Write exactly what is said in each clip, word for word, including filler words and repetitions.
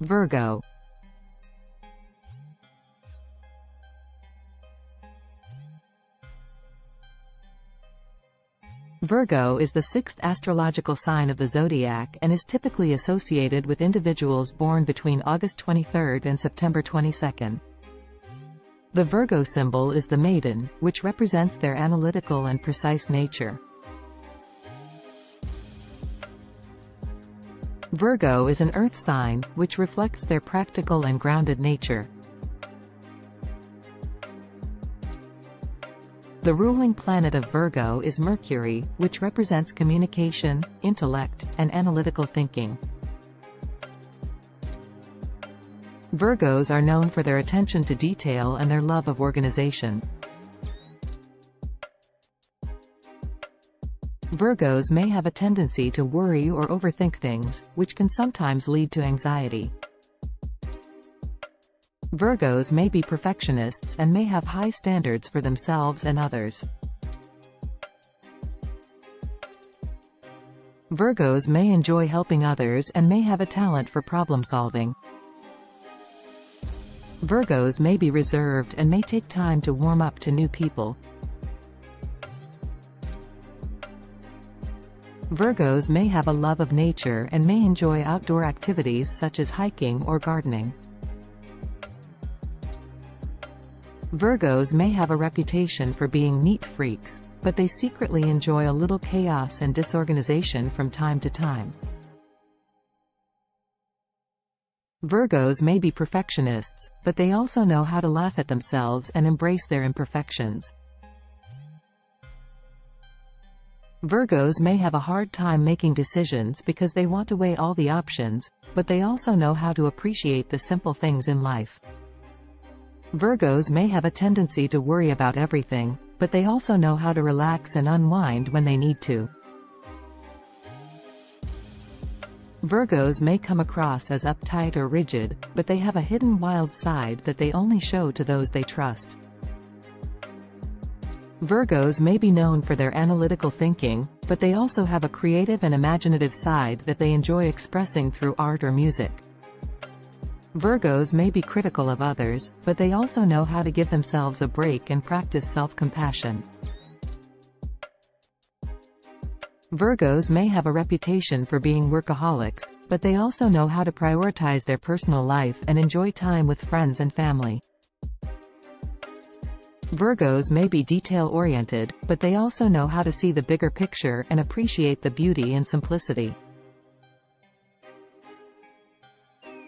Virgo. Virgo is the sixth astrological sign of the zodiac and is typically associated with individuals born between August twenty-third and September twenty-second. The Virgo symbol is the maiden, which represents their analytical and precise nature. Virgo is an earth sign, which reflects their practical and grounded nature. The ruling planet of Virgo is Mercury, which represents communication, intellect, and analytical thinking. Virgos are known for their attention to detail and their love of organization. Virgos may have a tendency to worry or overthink things, which can sometimes lead to anxiety. Virgos may be perfectionists and may have high standards for themselves and others. Virgos may enjoy helping others and may have a talent for problem solving. Virgos may be reserved and may take time to warm up to new people. Virgos may have a love of nature and may enjoy outdoor activities such as hiking or gardening. Virgos may have a reputation for being neat freaks, but they secretly enjoy a little chaos and disorganization from time to time. Virgos may be perfectionists, but they also know how to laugh at themselves and embrace their imperfections. Virgos may have a hard time making decisions because they want to weigh all the options, but they also know how to appreciate the simple things in life. Virgos may have a tendency to worry about everything, but they also know how to relax and unwind when they need to. Virgos may come across as uptight or rigid, but they have a hidden wild side that they only show to those they trust. Virgos may be known for their analytical thinking, but they also have a creative and imaginative side that they enjoy expressing through art or music. Virgos may be critical of others, but they also know how to give themselves a break and practice self-compassion. Virgos may have a reputation for being workaholics, but they also know how to prioritize their personal life and enjoy time with friends and family. Virgos may be detail-oriented, but they also know how to see the bigger picture and appreciate the beauty and simplicity.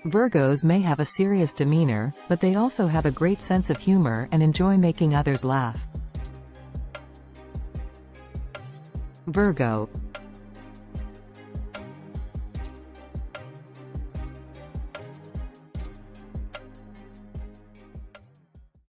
Virgos may have a serious demeanor, but they also have a great sense of humor and enjoy making others laugh. Virgo.